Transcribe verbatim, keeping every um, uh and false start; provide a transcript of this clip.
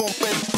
Open.